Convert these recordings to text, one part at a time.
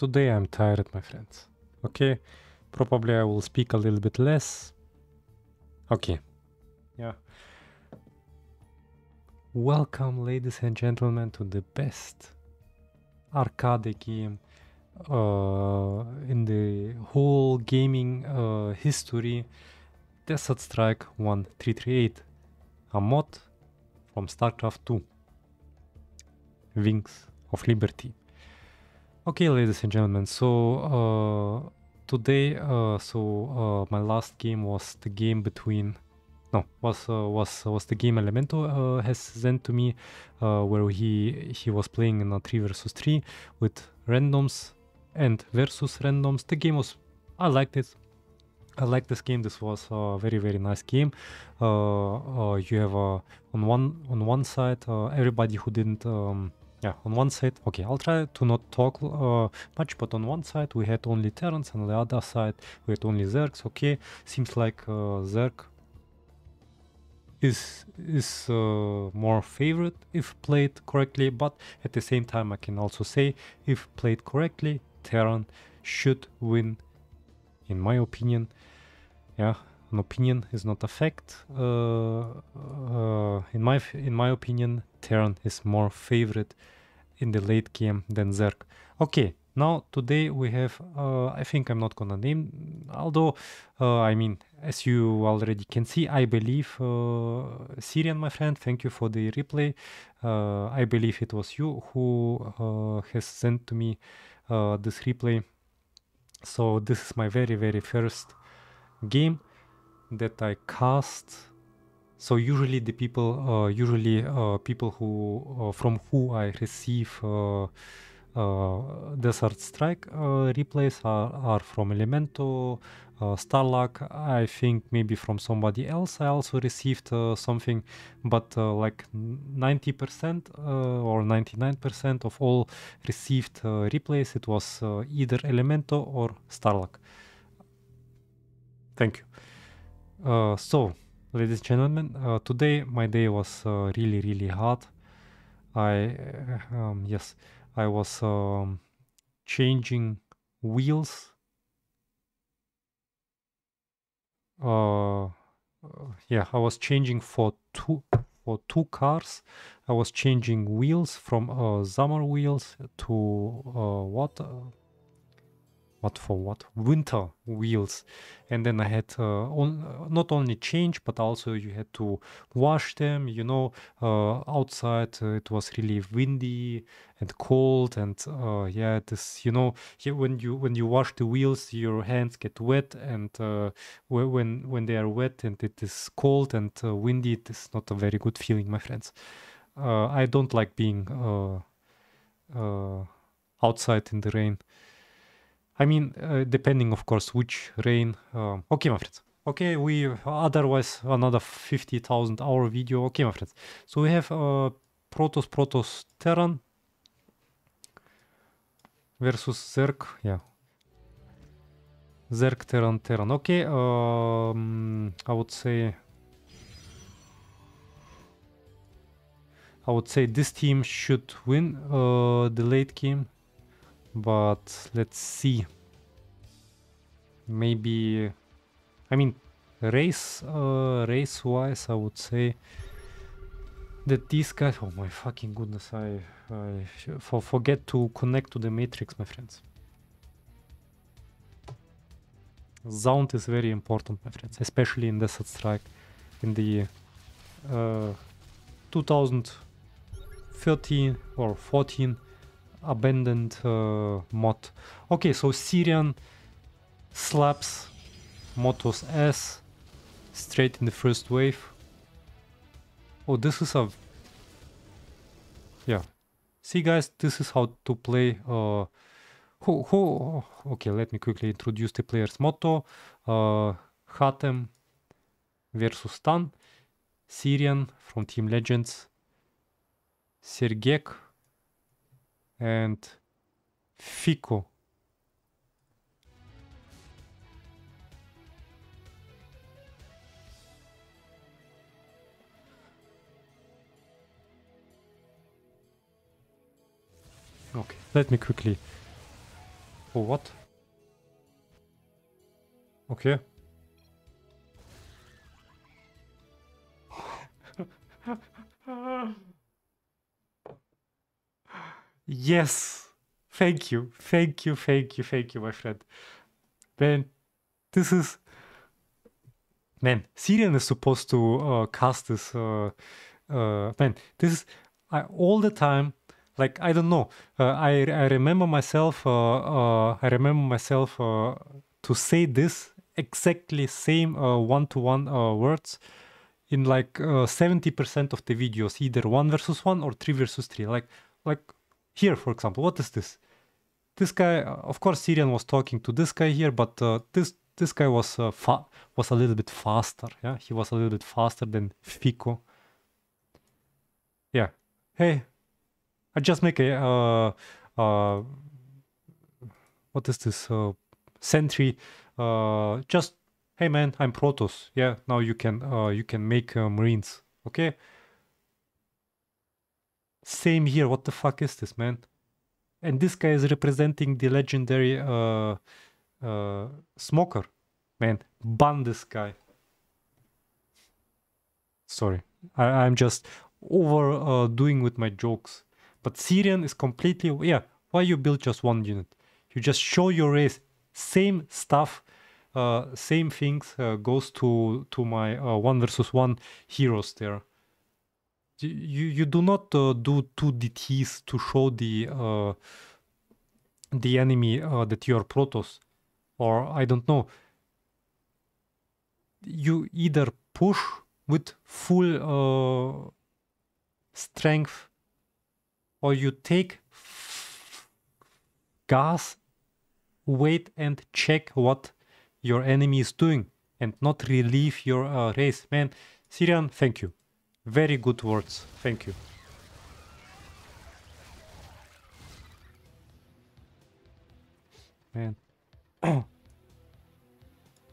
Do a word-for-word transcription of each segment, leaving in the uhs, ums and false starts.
Today I'm tired, my friends. Okay, probably I will speak a little bit less. Okay, yeah. Welcome, ladies and gentlemen, to the best arcade game uh, in the whole gaming uh, history, Desert Strike one three three eight, a mod from StarCraft two, Wings of Liberty. Okay, ladies and gentlemen, so uh, today, uh, so uh, my last game was the game between, no, was uh, was was the game Elemento uh, has sent to me, uh, where he he was playing in a three versus three with randoms and versus randoms. The game was, I liked it. I like this game. This was a very very nice game. Uh, uh, you have uh, on one on one side uh, everybody who didn't. Um, Yeah, on one side, okay, I'll try to not talk uh, much, but on one side we had only Terrans, and on the other side we had only Zergs. Okay, seems like uh, Zerg is is uh, more favorite if played correctly, but at the same time I can also say, if played correctly, Terran should win, in my opinion. Yeah, an opinion is not a fact. Uh, uh, in my in my opinion, Terran is more favorite in the late game than Zerg. Okay, now today we have, uh, I think I'm not gonna name, although, uh, I mean, as you already can see, I believe, uh, Sirian, my friend, thank you for the replay. Uh, I believe it was you who uh, has sent to me uh, this replay. So this is my very, very first game that I cast. So usually the people, uh, usually uh, people who uh, from who I receive uh, uh, Desert Strike uh, replays are, are from Elemento, uh, Starluck, I think maybe from somebody else I also received uh, something, but uh, like ninety percent uh, or ninety-nine percent of all received uh, replays, it was uh, either Elemento or Starluck. Thank you. Uh, so. Ladies and gentlemen, uh, today my day was uh, really, really hard. I, uh, um, yes, I was um, changing wheels. Uh, yeah, I was changing for two for two cars. I was changing wheels from uh, summer wheels to uh, what? Uh, What for what? Winter wheels. And then I had uh, on, not only change, but also you had to wash them, you know, uh, outside uh, it was really windy and cold, and uh, yeah, this, you know, yeah, when you when you wash the wheels, your hands get wet, and uh, when when they are wet and it is cold and uh, windy, it is not a very good feeling, my friends. Uh, I don't like being uh, uh, outside in the rain. I mean, uh, depending, of course, which rain. Um, okay, my friends. Okay, we otherwise another fifty thousand hour video. Okay, my friends. So we have uh, Protoss, Protoss, Terran versus Zerg. Yeah. Zerg, Terran, Terran. Okay, um, I would say... I would say this team should win uh, the late game. But let's see, maybe, I mean, race uh, race wise I would say that these guys, oh my fucking goodness, I, I for, forget to connect to the matrix, my friends. Sound is very important, my friends, especially in Desert Strike in the uh, two thousand thirteen or fourteen abandoned uh, mod. Okay, so Sirian slaps Motto's ass straight in the first wave. Oh, this is a... Yeah. See, guys, this is how to play... Uh, who, who? Okay, let me quickly introduce the players. Motto, uh, Hatem versus Tan, Sirian from Team Legends, Sergieq, and Fico. Okay, let me quickly Oh, what? Okay. Yes! Thank you, thank you, thank you, thank you, my friend. Man, this is... Man, Sirian is supposed to uh, cast this... Uh, uh, man, this is... I, all the time, like, I don't know. Uh, I, I remember myself... Uh, uh, I remember myself uh, to say this exactly same one-to-one uh, -one, uh, words in, like, seventy percent uh, of the videos. Either one versus one or three versus three. Like, like... Here, for example, what is this? This guy, of course, Sirian was talking to this guy here, but uh, this this guy was uh, fa was a little bit faster. Yeah, he was a little bit faster than Fico. Yeah. Hey, I just make a uh, uh, what is this uh, sentry? Uh, just hey, man, I'm Protoss. Yeah, now you can uh, you can make uh, Marines. Okay. Same here. What the fuck is this, man? And this guy is representing the legendary uh, uh, smoker. Man, ban this guy. Sorry, I, I'm just overdoing uh, with my jokes. But Sirian is completely... Yeah, why you build just one unit? You just show your race. Same stuff, uh, same things uh, goes to, to my uh, one versus one heroes there. You, you do not uh, do two D Ts to show the uh, the enemy uh, that you are Protoss, or I don't know. You either push with full uh, strength, or you take gas, wait and check what your enemy is doing, and not relieve your uh, race. Man, Sirian, thank you. Very good words, thank you. Man,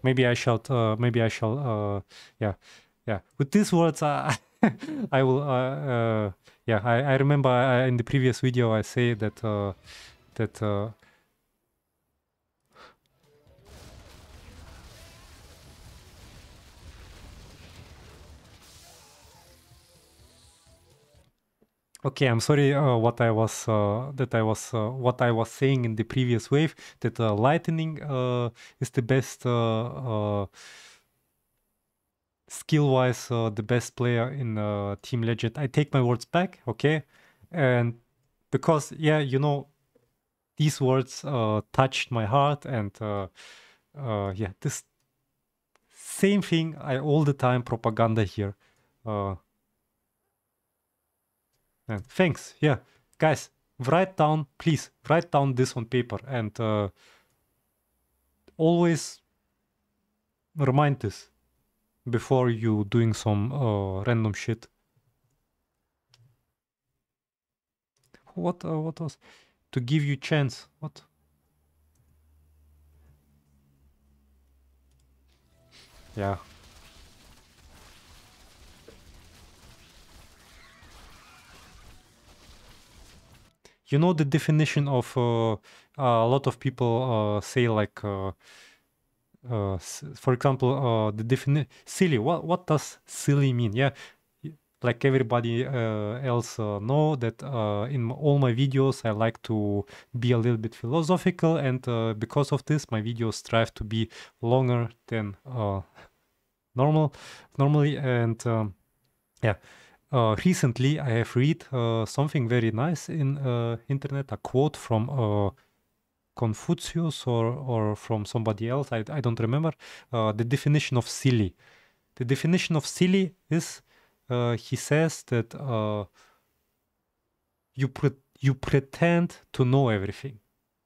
maybe I shall. Uh, maybe I shall. Uh, yeah, yeah. With these words, I, I will. Uh, uh, yeah, I, I remember I, in the previous video I say that uh, that. Uh, Okay, I'm sorry uh, what I was uh, that I was uh, what I was saying in the previous wave, that uh, lightning uh, is the best uh, uh, skill-wise uh, the best player in uh, Team Legends. I take my words back, okay, and because yeah, you know, these words uh, touched my heart, and uh, uh, yeah, this same thing I all the time propaganda here. Uh, And thanks, yeah, guys, write down, please, write down this on paper, and uh, always remind this before you doing some uh, random shit. What? Uh, what was? To give you chance. What? Yeah. You know the definition of uh, a lot of people uh, say, like, uh, uh, for example, uh, the definition silly. What what does silly mean? Yeah, like everybody uh, else uh, know that uh, in all my videos I like to be a little bit philosophical, and uh, because of this, my videos strive to be longer than uh, normal, normally, and um, yeah. Uh, recently I have read uh, something very nice in uh, internet, a quote from uh, Confucius or, or from somebody else, I, I don't remember, uh, the definition of silly. The definition of silly is, uh, he says that uh, you, pre you pretend to know everything,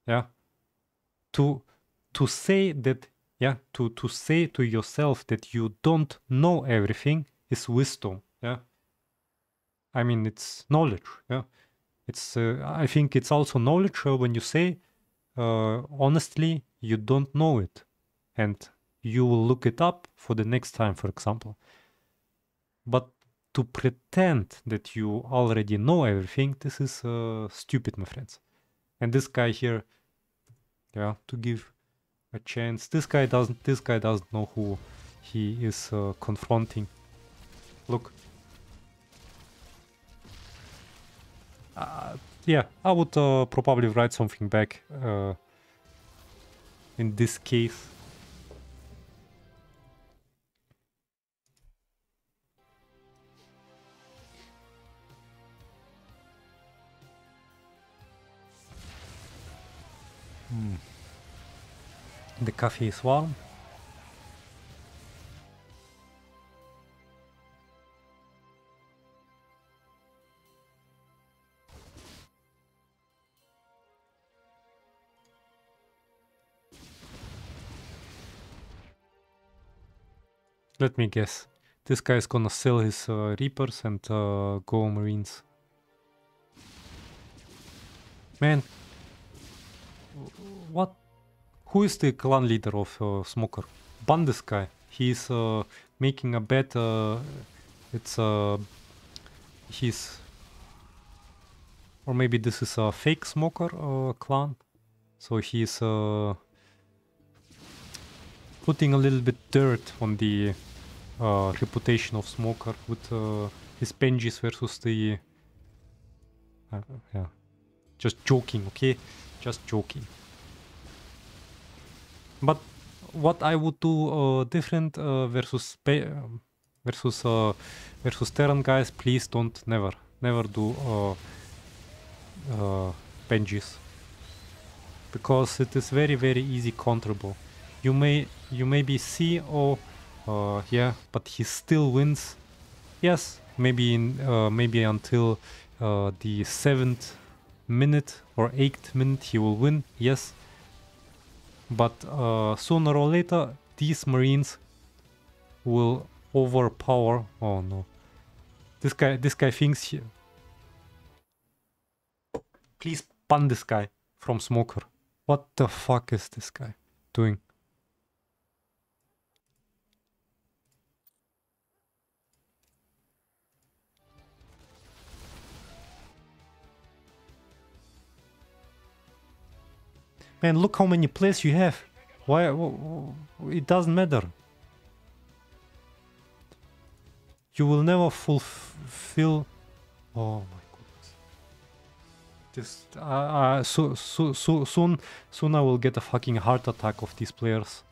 yeah? To, to say that, yeah, to, to say to yourself that you don't know everything is wisdom, yeah? I mean, it's knowledge, yeah. It's, uh, I think it's also knowledge uh, when you say, uh, honestly, you don't know it. And you will look it up for the next time, for example. But to pretend that you already know everything, this is uh, stupid, my friends. And this guy here, yeah, to give a chance. This guy doesn't, this guy doesn't know who he is uh, confronting. Look. Uh, yeah, I would uh, probably write something back uh, in this case. Hmm. The coffee is warm. Let me guess. This guy is gonna sell his uh, Reapers and uh, go Marines. Man. What? Who is the clan leader of uh, Smoker? Ban this guy. He's uh, making a bet. Uh, it's uh, he's, or maybe this is a fake Smoker uh, clan. So he's uh, putting a little bit dirt on the uh, reputation of Smoker with uh, his Benjis versus the. Uh, yeah, just joking, okay? Just joking. But what I would do uh, different uh, versus versus uh, versus Terran guys, please don't never never do uh, uh, Benjis, because it is very very easy counterable. You may you maybe see, oh uh, yeah, but he still wins. Yes, maybe in uh, maybe until uh, the seventh minute or eighth minute he will win. Yes. But uh, sooner or later, these Marines will overpower. Oh no! This guy, this guy thinks he. Please ban this guy from Smoker. What the fuck is this guy doing? Man, look how many plays you have. Why? It doesn't matter. You will never fulfill. Oh my goodness! This. Uh, uh, so, so, so soon, soon I will get a fucking heart attack of these players.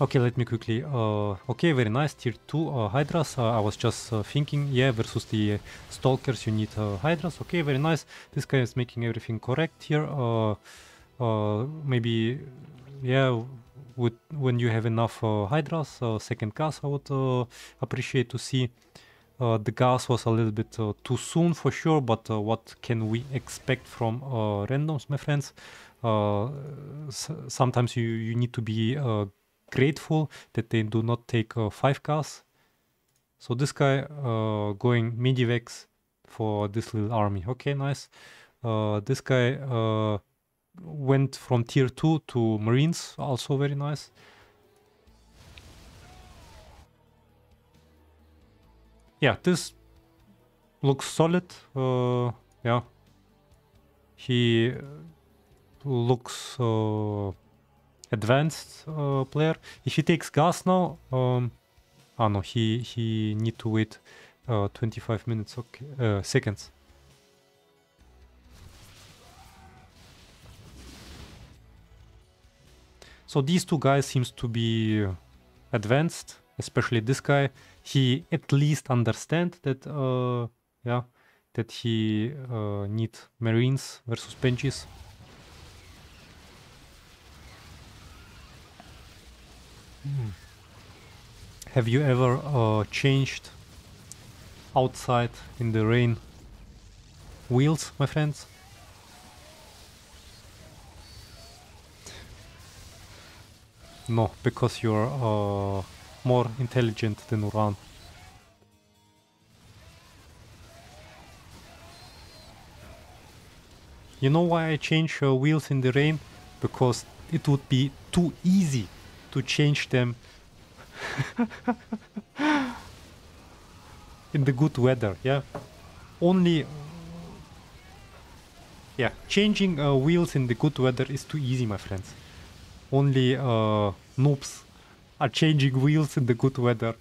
Okay, let me quickly, uh, okay, very nice, tier two uh, Hydras, uh, I was just uh, thinking, yeah, versus the Stalkers you need uh, Hydras, okay, very nice, this guy is making everything correct here, uh, uh, maybe, yeah, with, when you have enough uh, Hydras, uh, second gas I would uh, appreciate to see, uh, the gas was a little bit uh, too soon for sure, but uh, what can we expect from uh, randoms, my friends, uh, s sometimes you, you need to be uh, grateful that they do not take uh, five cars. So this guy uh, going Medivex for this little army. Okay, nice. Uh, this guy uh, went from tier two to Marines, also very nice. Yeah, this looks solid. Uh, yeah, he looks... Uh, advanced uh, player. If he takes gas now, um, oh no, he he need to wait uh, twenty-five minutes, okay, uh, seconds. So these two guys seems to be advanced, especially this guy. He at least understand that, uh, yeah, that he uh, need Marines versus Benjis. Mm. Have you ever uh, changed outside in the rain wheels, my friends? No, because you're uh, more intelligent than Uran. You know why I change uh, wheels in the rain? Because it would be too easy to change them in the good weather, yeah. Only... yeah, changing uh, wheels in the good weather is too easy, my friends. Only uh, noobs are changing wheels in the good weather.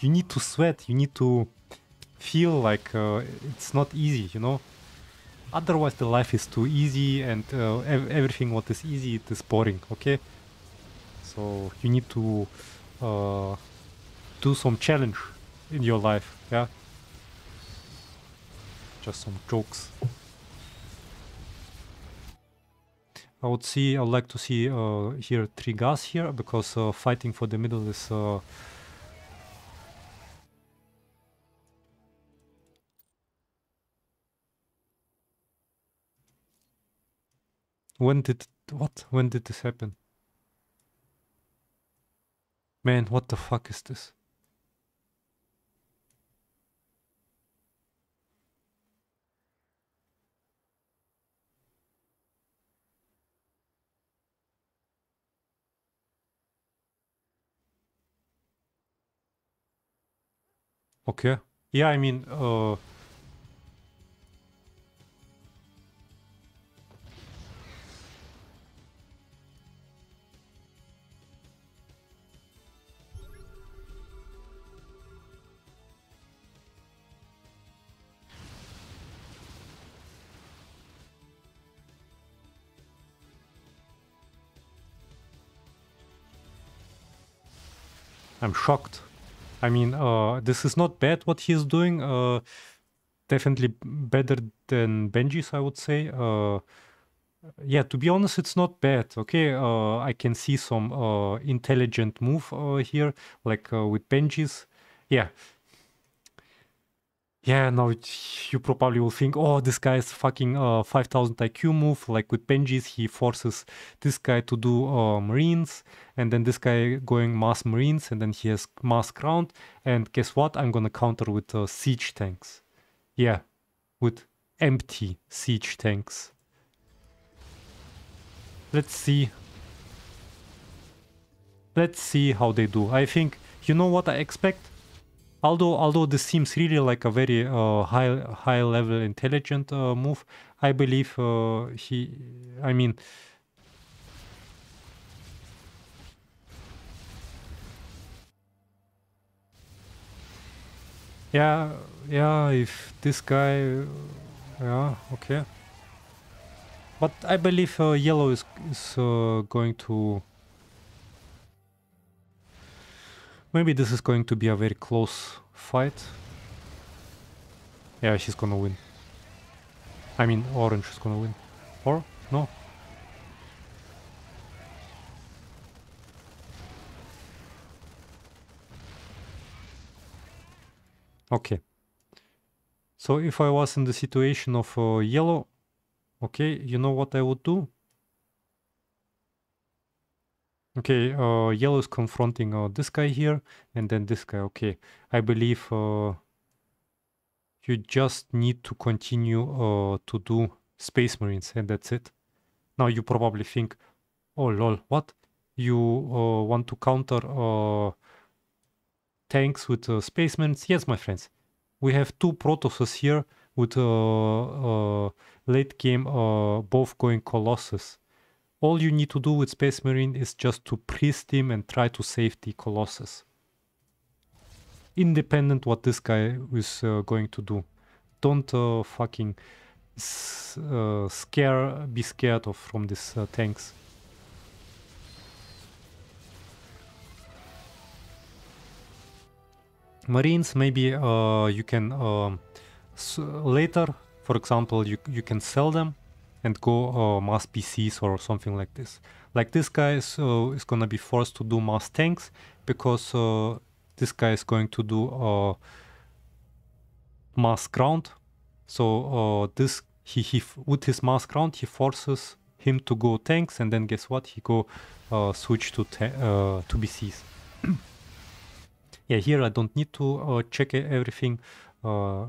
You need to sweat, you need to feel like uh, it's not easy, you know? Otherwise the life is too easy, and uh, ev everything what is easy, it is boring, okay? So you need to uh, do some challenge in your life, yeah? Just some jokes. I would see, I would like to see uh, here three gas here, because uh, fighting for the middle is... Uh, When did... what? When did this happen? Man, what the fuck is this? Okay. Yeah, I mean, uh... I'm shocked. I mean, uh, this is not bad what he's doing. Uh, definitely better than Benji's, I would say. Uh, yeah, to be honest, it's not bad. Okay, uh, I can see some uh, intelligent move uh, here, like uh, with Benji's. Yeah. Yeah, now it, you probably will think, oh, this guy's fucking uh, five thousand I Q move, like with Benji's, he forces this guy to do uh, Marines, and then this guy going mass Marines, and then he has mass ground, and guess what, I'm gonna counter with uh, siege tanks. Yeah, with empty siege tanks. Let's see. Let's see how they do. I think, you know what I expect? Although, although this seems really like a very uh, high, high-level intelligent uh, move, I believe uh, he, I mean, yeah, yeah. If this guy, yeah, okay. But I believe uh, yellow is is uh, going to. Maybe this is going to be a very close fight. Yeah, she's gonna win. I mean, orange is gonna win. Or? No. Okay. So if I was in the situation of uh, yellow... Okay, you know what I would do? Okay, uh, yellow is confronting uh, this guy here, and then this guy, okay. I believe uh, you just need to continue uh, to do Space Marines, and that's it. Now you probably think, oh lol, what? You uh, want to counter uh, tanks with uh, Space Marines? Yes, my friends. We have two Protosses here with uh, uh, late game uh, both going Colossus. All you need to do with Space Marine is just to pre-steam and try to save the Colossus. Independent what this guy is uh, going to do. Don't uh, fucking s uh, scare, be scared of from these uh, tanks. Marines, maybe uh, you can uh, s later, for example, you, you can sell them and go uh, mass P Cs or something like this. Like this guy is, uh, is gonna be forced to do mass tanks, because uh, this guy is going to do uh, mass ground. So uh, this he, he with his mass ground, he forces him to go tanks, and then guess what? He go uh, switch to uh, to B Cs. Yeah, here I don't need to uh, check everything. Uh,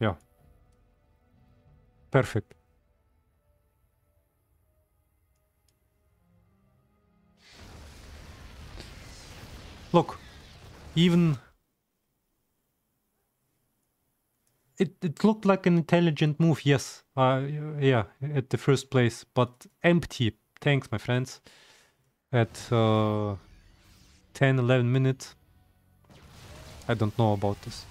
yeah. Perfect. Look, even... It, it looked like an intelligent move, yes. Uh, yeah, at the first place, but empty. Thanks, my friends. At uh, ten eleven minutes. I don't know about this.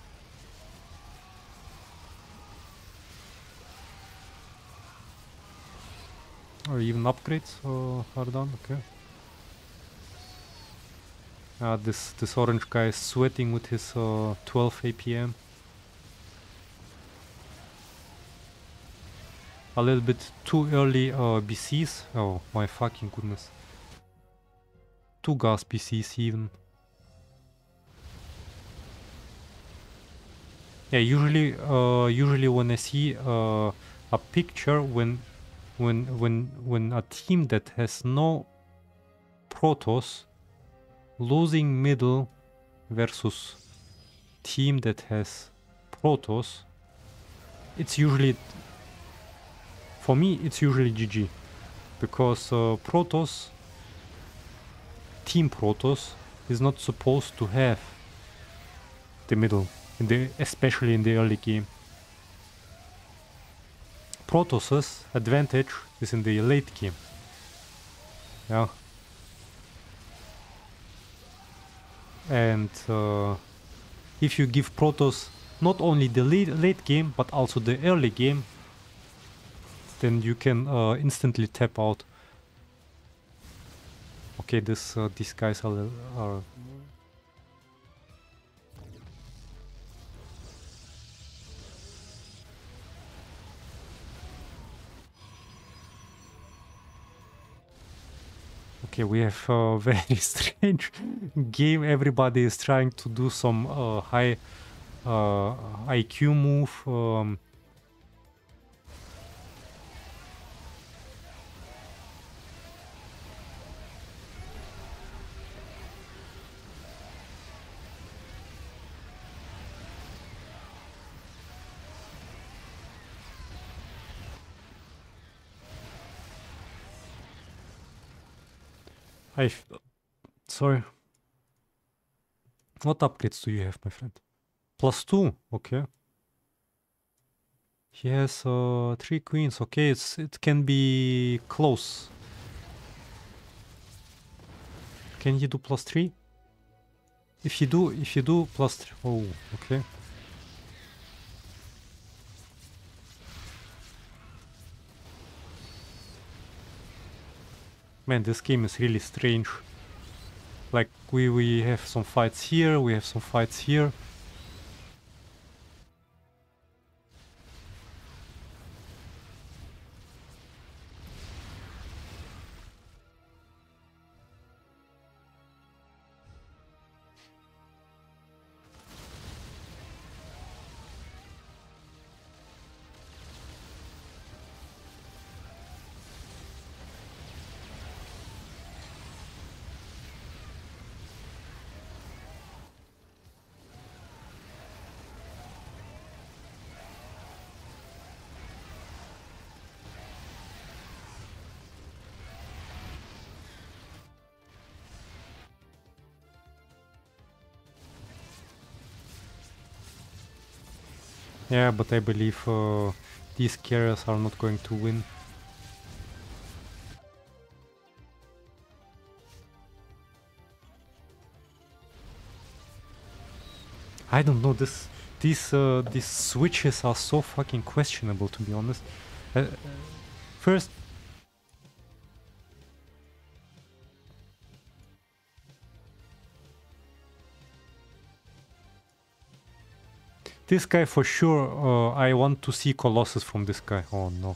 Or even upgrades uh, are done, okay. Ah, this, this orange guy is sweating with his uh, twelve A P M. A little bit too early uh, B Cs. Oh my fucking goodness. Two gas B Cs even. Yeah, usually, uh, usually when I see uh, a picture when, when, when, when a team that has no Protoss losing middle versus team that has Protoss, it's usually. For me, it's usually G G, because uh, Protoss, Team Protoss, is not supposed to have the middle, in the, especially in the early game. Protoss's advantage is in the late game. Yeah. And uh, if you give Protoss not only the late, late game, but also the early game, then you can uh, instantly tap out. Okay, this uh, these guys are, are okay. We have a very strange game. Everybody is trying to do some uh, high uh, I Q move. Um, I f sorry. What upgrades do you have, my friend? Plus two, okay. He has uh, three queens. Okay, it's it can be close. Can he do plus three? If he do, if he do plus three. Oh, okay. Man, this game is really strange. Like, we, we have some fights here, we have some fights here. Yeah, but I believe uh, these carriers are not going to win. I don't know. This, these, uh, these switches are so fucking questionable, to be honest. Uh, first, this guy for sure, uh, I want to see Colossus from this guy. Oh no.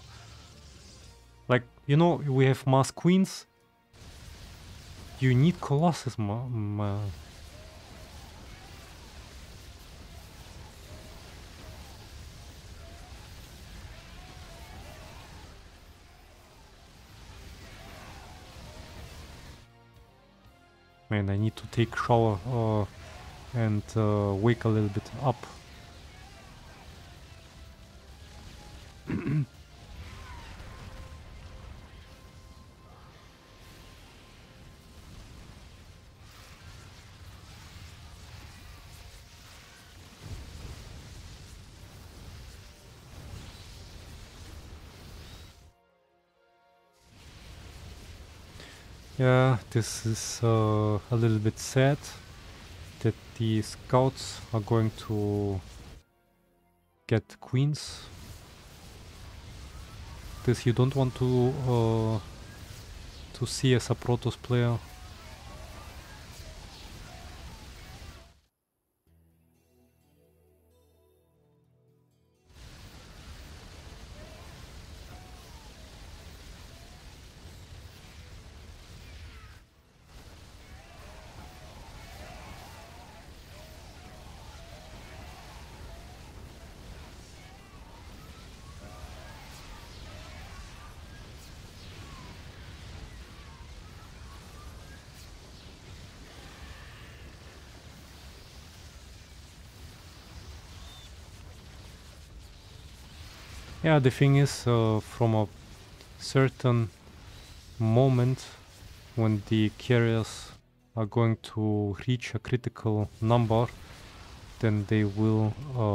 Like, you know, we have mass queens. You need Colossus, ma ma Man, I need to take shower uh, and uh, wake a little bit up. Yeah, this is uh, a little bit sad that the scouts are going to get queens. This you don't want to uh, to see as a Protoss player. Yeah, the thing is, uh, from a certain moment when the carriers are going to reach a critical number, then they will uh,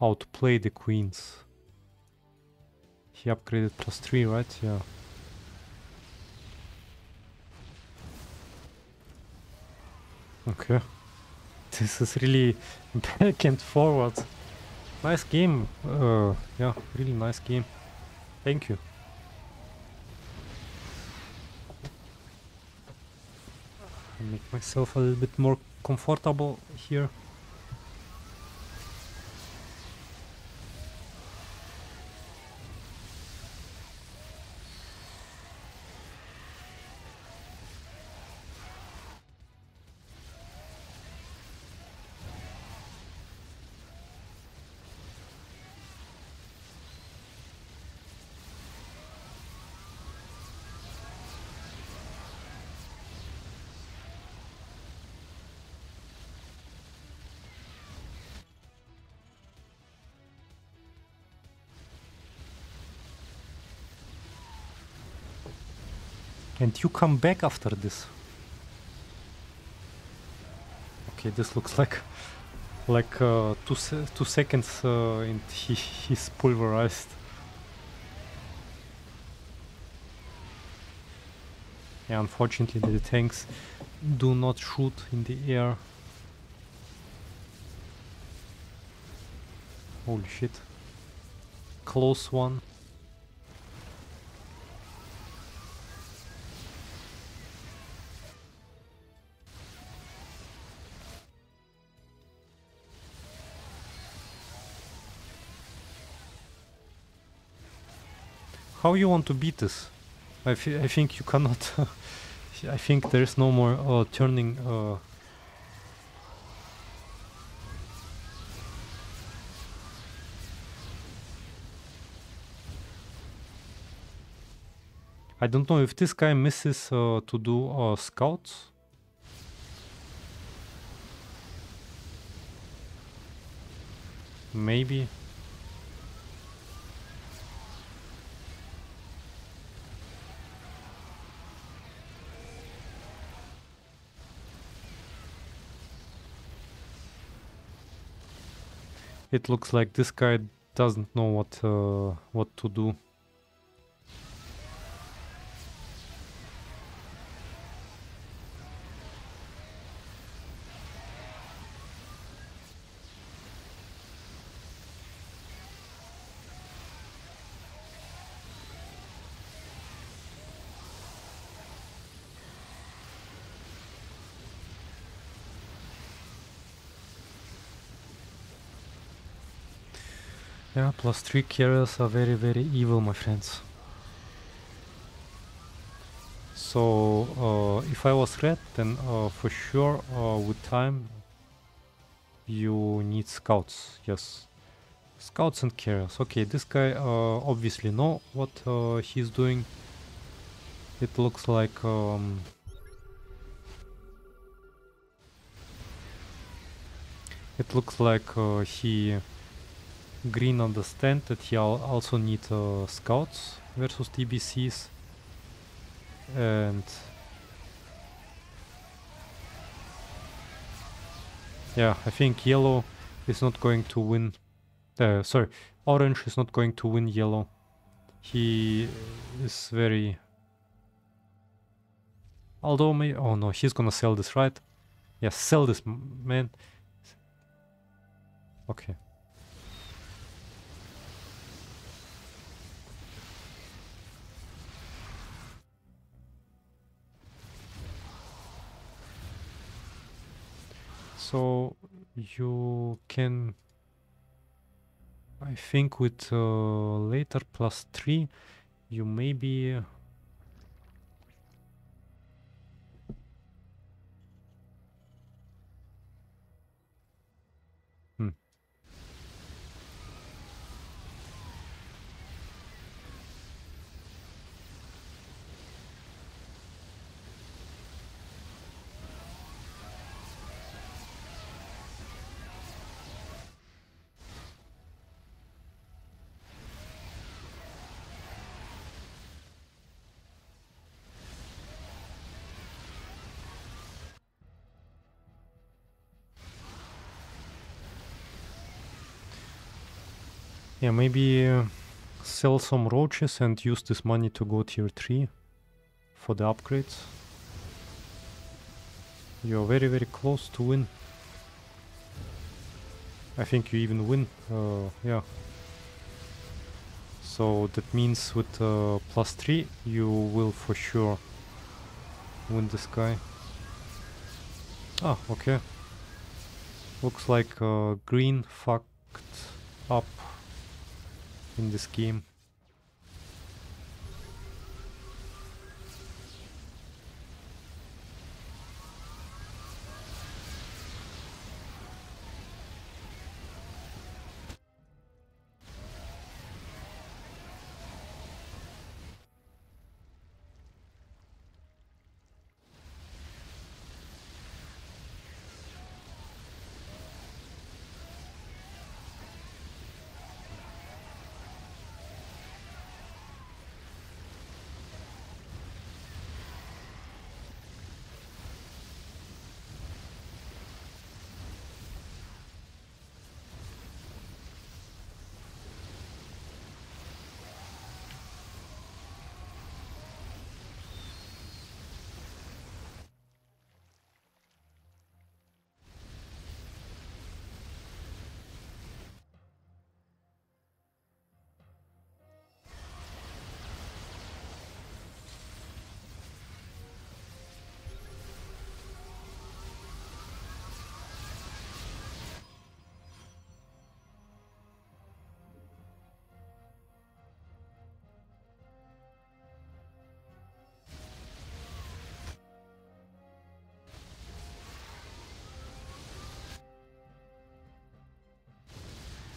outplay the queens. He upgraded plus three, right? Yeah. Okay. This is really back and forward. Nice game. Uh, yeah, really nice game. Thank you. I'll make myself a little bit more comfortable here. And you come back after this. Okay, this looks like like uh, two se two seconds, uh, and he he's pulverized. Yeah, unfortunately, the tanks do not shoot in the air. Holy shit! Close one. How you want to beat this? I, I think you cannot. I think there's no more uh, turning. Uh I don't know if this guy misses uh, to do uh, scouts. Maybe. It looks like this guy doesn't know what uh, what to do. Yeah, plus three carriers are very, very evil, my friends. So, uh, if I was red, then uh, for sure, uh, with time, you need scouts, yes. Scouts and carriers. Okay, this guy uh, obviously knows what uh, he's doing. It looks like... Um, it looks like uh, he... Green understand that he al also need uh, scouts versus T B Cs, and yeah, I think yellow is not going to win. Uh, sorry, Orange is not going to win yellow. He is very... Although may... Oh no, he's gonna sell this, right? Yeah, sell this, man. Okay. So you can, I think with uh, later plus three, you maybe hmm. Yeah, maybe uh, sell some roaches and use this money to go tier three for the upgrades. You're very, very close to win. I think you even win. Uh, yeah. So that means with uh, plus three, you will for sure win this guy. Ah, okay. Looks like uh, green fucked up in this game.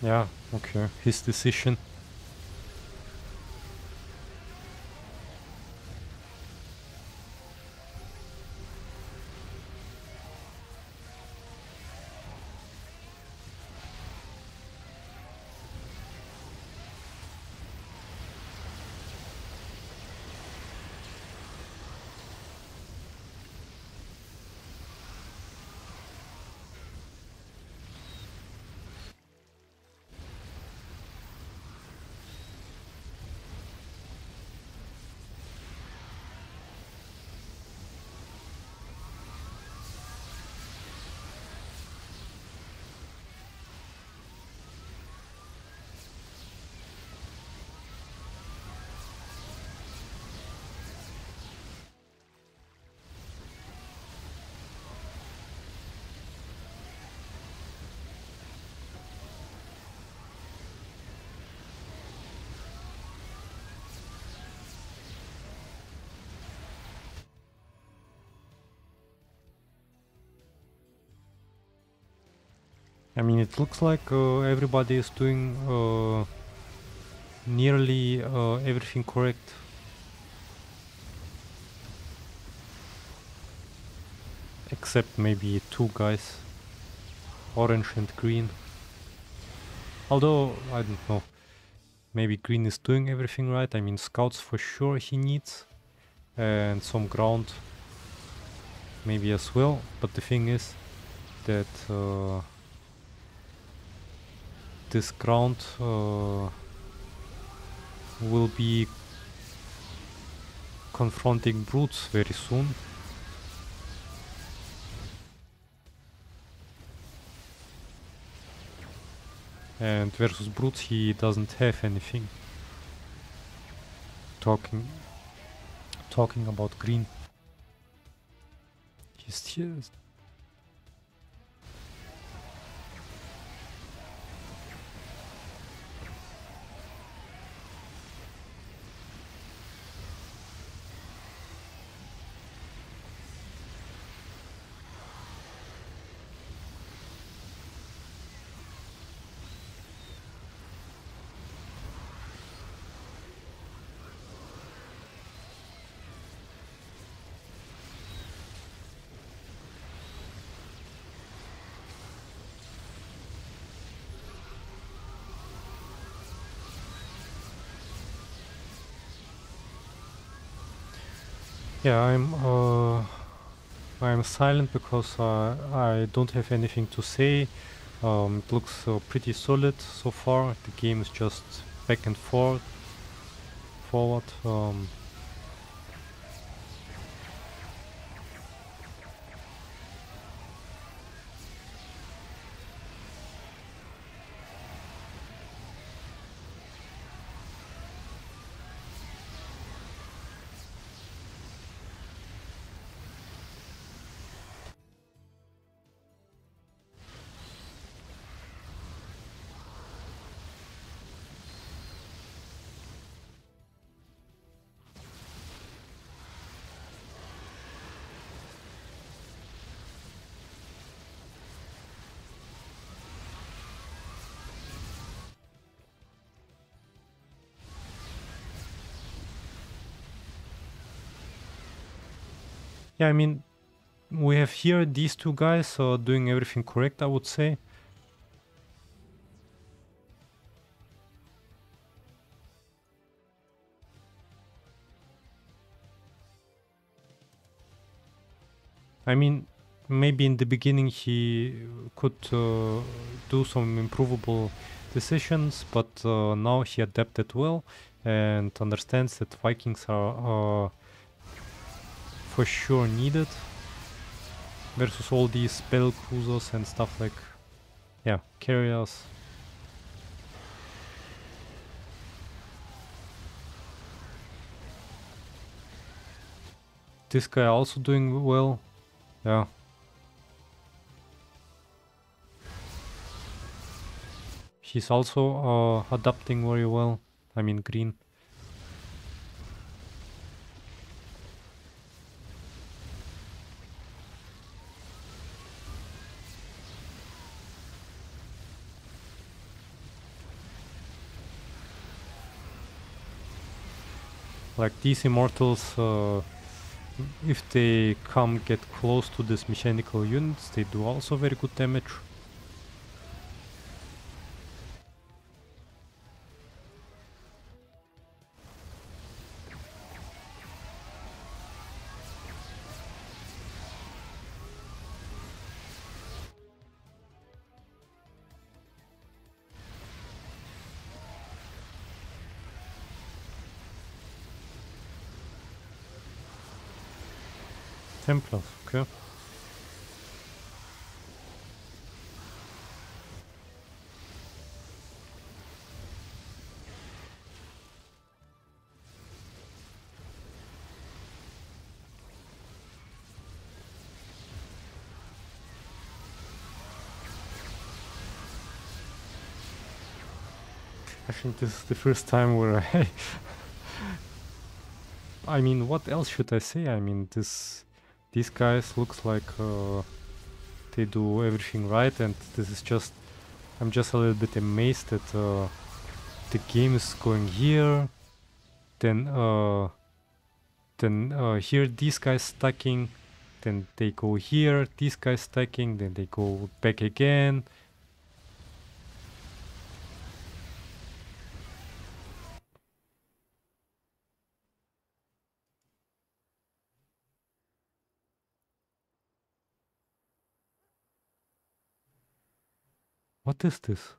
Yeah, okay, his decision. I mean, it looks like uh, everybody is doing uh, nearly uh, everything correct. Except maybe two guys, orange and green. Although, I don't know, maybe green is doing everything right. I mean, scouts for sure he needs, and some ground maybe as well. But the thing is that... Uh, this ground uh, will be confronting brutes very soon. And versus brutes he doesn't have anything. Talking talking about green. He's here. Yeah, I'm uh, I'm silent because uh, I don't have anything to say. Um, it looks uh, pretty solid so far. The game is just back and forth, forward. Um, I mean, we have here these two guys uh, doing everything correct, I would say. I mean, maybe in the beginning he could uh, do some improvable decisions, but uh, now he adapted well and understands that Vikings are... Uh, for sure needed versus all these battle cruisers and stuff like, yeah, carriers. This guy also doing well, yeah. He's also uh, adapting very well, I mean green. Like these immortals, uh, if they come get close to these mechanical units, they do also very good damage. Templars, okay. I think this is the first time where I... I mean, what else should I say? I mean, this... These guys looks like uh, they do everything right, and this is just, I'm just a little bit amazed that uh, the game is going here, then uh, then uh, here these guys stacking, then they go here, these guys stacking, then they go back again. What is this?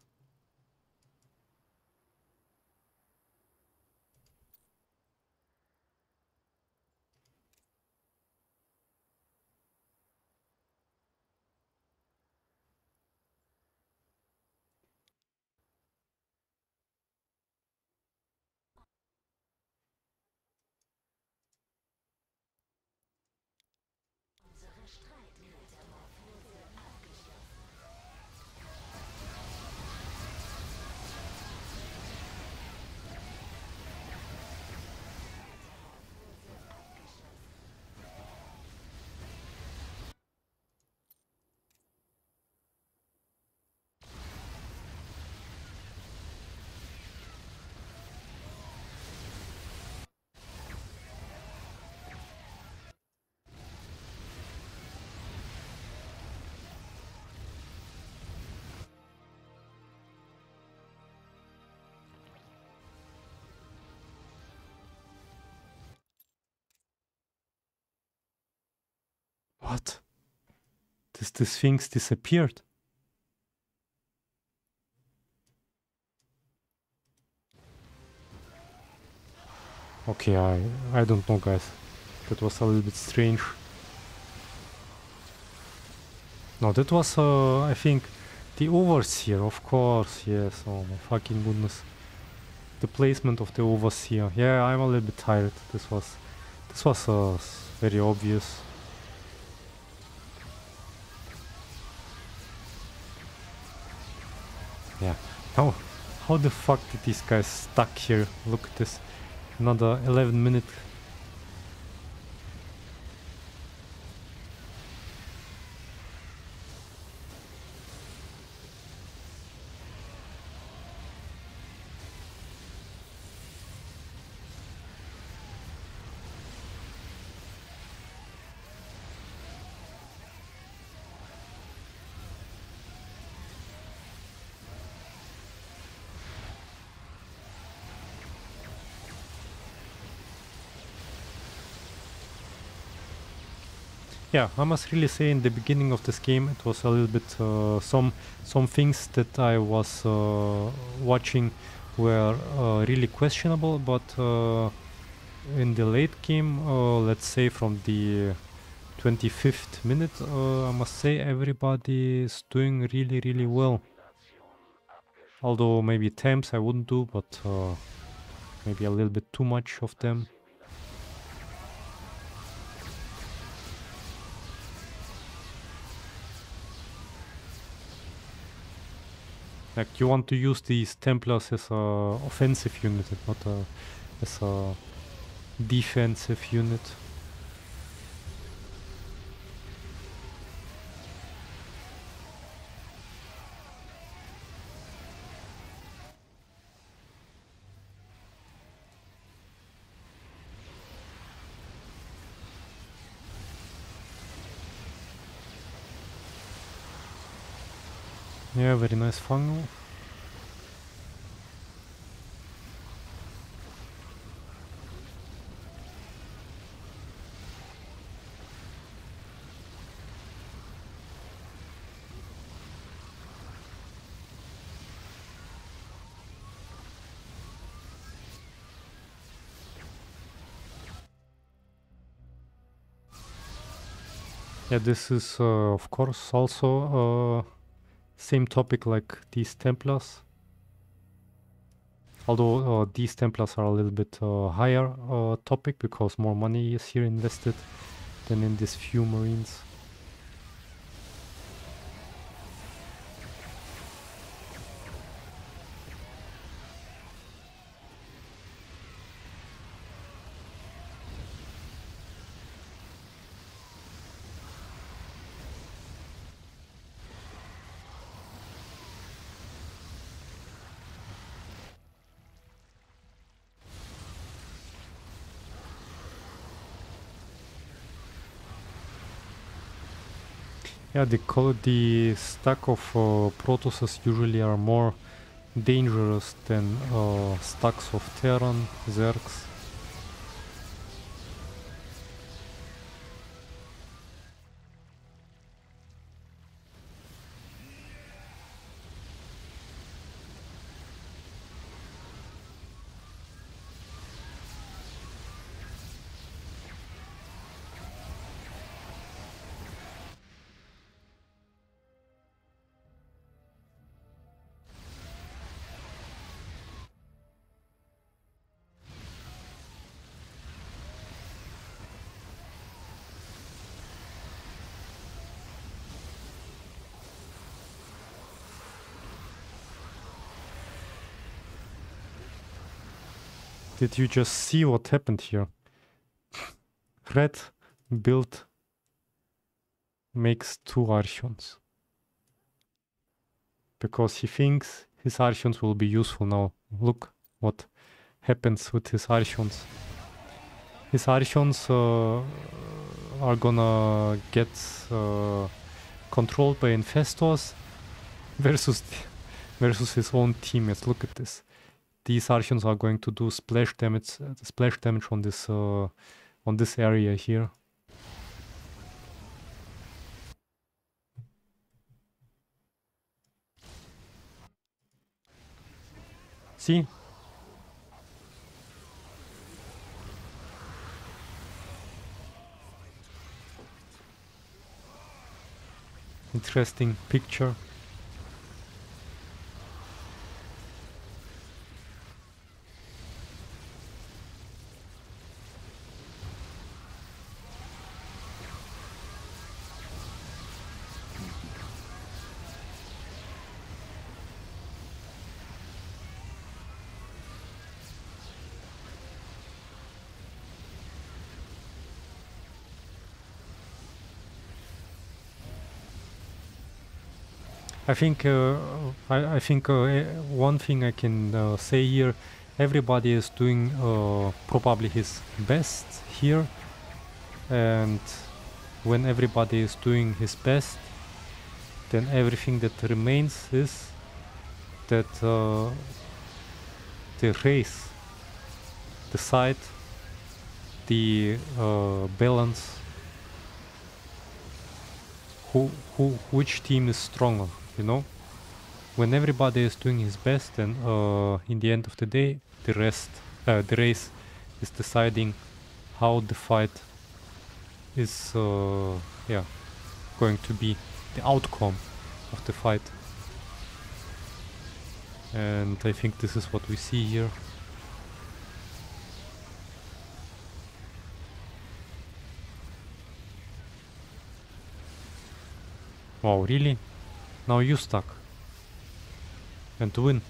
What? This, this thing's disappeared. Okay, I, I don't know, guys. That was a little bit strange. No, that was, uh, I think, the overseer, of course, yes. Oh my fucking goodness. The placement of the overseer. Yeah, I'm a little bit tired. This was, this was uh, very obvious. Yeah. Now, how the fuck did these guys stuck here? Look at this. Another eleven minute. Yeah, I must really say in the beginning of this game it was a little bit uh, some some things that I was uh, watching were uh, really questionable, but uh, in the late game, uh, let's say from the twenty-fifth minute, uh, I must say everybody is doing really really well. Although maybe temps I wouldn't do, but uh, maybe a little bit too much of them. Like, you want to use these Templars as a offensive unit and not a, as a defensive unit. Yeah, very nice fungal. Yeah, this is, uh, of course, also... Uh same topic like these Templars, although uh, these Templars are a little bit uh, higher uh, topic because more money is here invested than in these few Marines. Yeah, they call it the stack of uh, Protosses usually are more dangerous than uh, stacks of Terran, Zergs. Did you just see what happened here? Red build makes two Archons. Because he thinks his Archons will be useful now. Look what happens with his Archons. His Archons uh, are gonna get uh, controlled by Infestors versus, versus his own teammates. Look at this. These Archons are going to do splash damage, uh, splash damage on this, uh, on this area here. See? Interesting picture. I think uh, I, I think uh, one thing I can uh, say here, everybody is doing uh, probably his best here, and when everybody is doing his best, then everything that remains is that uh, the race, the side, the uh, balance, who, who which team is stronger. You know, when everybody is doing his best, and uh, in the end of the day, the rest, uh, the race is deciding how the fight is, uh, yeah, going to be, the outcome of the fight. And I think this is what we see here. Wow, really? Now you stuck and to win.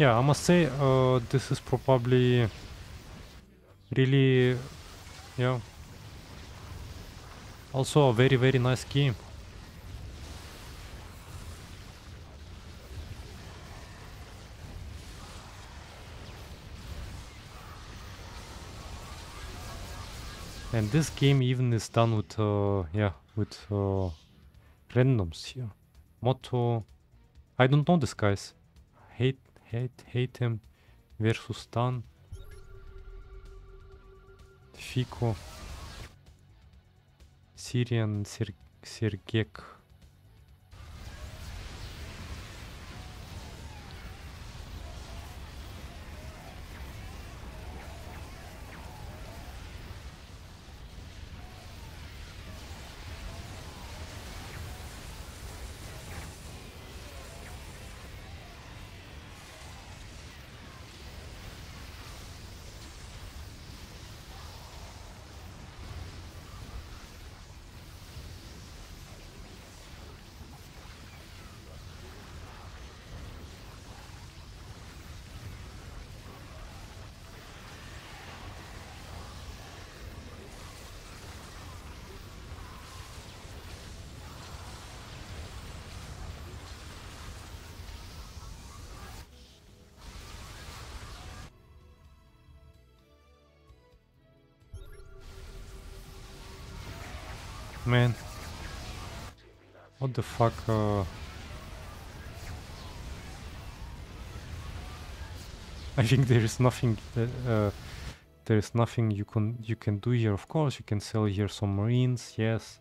Yeah, I must say, uh, this is probably really, yeah, also a very, very nice game. And this game even is done with, uh, yeah, with uh, randoms here. Motto, I don't know these guys. Hate. Hate, Hatem, VersusTan, Fico, Sirian, Ser Sergieq. Man, what the fuck? Uh, I think there is nothing. That, uh, there is nothing you can you can do here. Of course, you can sell here some marines. Yes.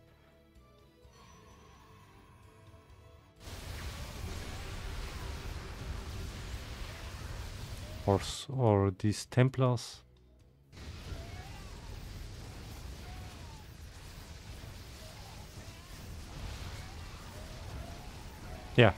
Or or these Templars. Yeah,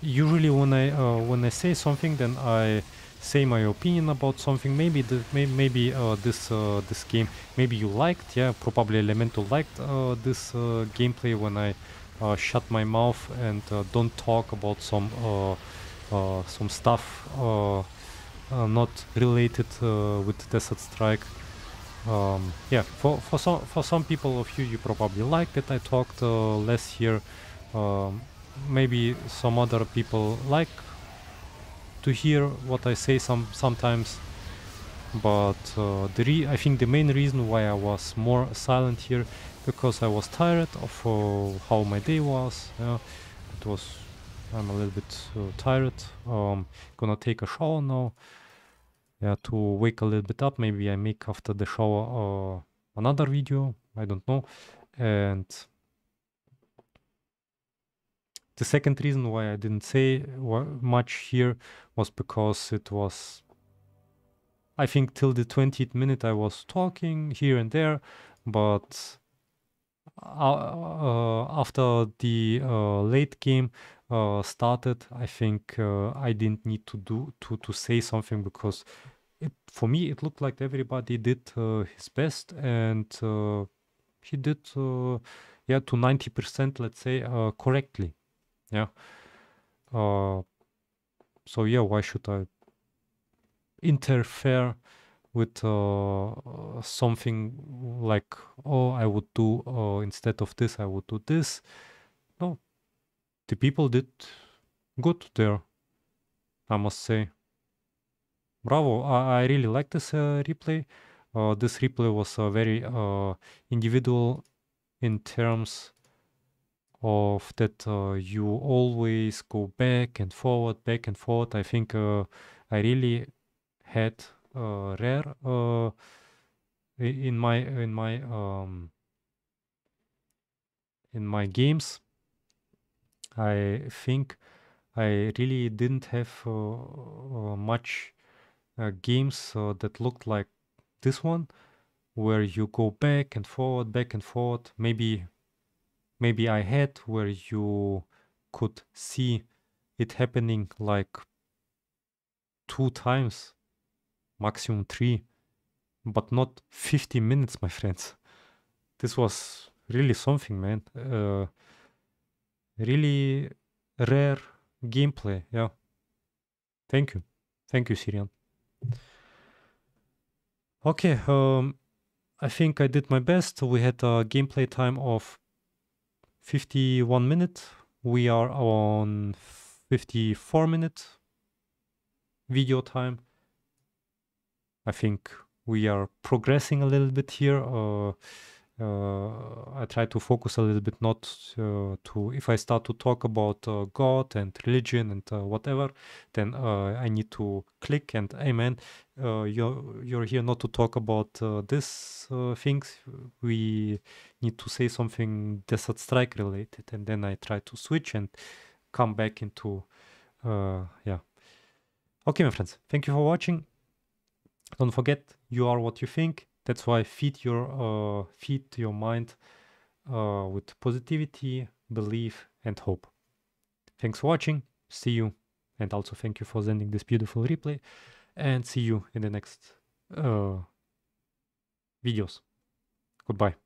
usually when I uh, when I say something, then I say my opinion about something. Maybe the may maybe uh, this uh, this game, maybe you liked. Yeah, probably Elemento liked uh, this uh, gameplay when I uh, shut my mouth and uh, don't talk about some uh, uh, some stuff uh, uh, not related uh, with Desert Strike. Um, yeah, for for some for some people of you, you probably liked that I talked uh, less here. Um, Maybe some other people like to hear what I say some sometimes. But uh, the re I think the main reason why I was more silent here, because I was tired of uh, how my day was. Yeah, it was. I'm a little bit uh, tired. Um, gonna take a shower now. Yeah, to wake a little bit up. Maybe I make after the shower uh, another video. I don't know. And the second reason why I didn't say much here was because it was, I think, till the twentieth minute I was talking here and there, but uh, uh, after the uh, late game uh, started, I think uh, I didn't need to do to to say something, because it, for me, it looked like everybody did uh, his best, and uh, he did uh, yeah to ninety percent, let's say, uh, correctly. Yeah. Uh, so yeah, why should I interfere with uh, something like, oh, I would do uh, instead of this I would do this? No, the people did good there, I must say. Bravo. I, I really like this uh, replay. Uh, this replay was uh, very uh, individual in terms of that uh, you always go back and forward, back and forward. I think uh, I really had uh, rare uh, in my in my um, in my games. I think I really didn't have uh, uh, much uh, games uh, that looked like this one, where you go back and forward, back and forward. Maybe maybe I had where you could see it happening like two times, maximum three, but not fifty minutes, my friends. This was really something, man. Uh, really rare gameplay, yeah. Thank you. Thank you, Sirian. Okay, um, I think I did my best. We had a gameplay time of fifty-one minutes. We are on fifty-four minutes video time. I think we are progressing a little bit here. Uh, uh, I try to focus a little bit, not uh, to, if I start to talk about uh, God and religion and uh, whatever, then uh, I need to click and, hey man, uh, you're, you're here not to talk about uh, these uh, things. We need to say something Desert Strike related. And then I try to switch and come back into, uh, yeah. Okay, my friends, thank you for watching. Don't forget, you are what you think. That's why feed your uh, feed your mind uh, with positivity, belief, and hope. Thanks for watching. See you, and also thank you for sending this beautiful replay. And see you in the next uh, videos. Goodbye.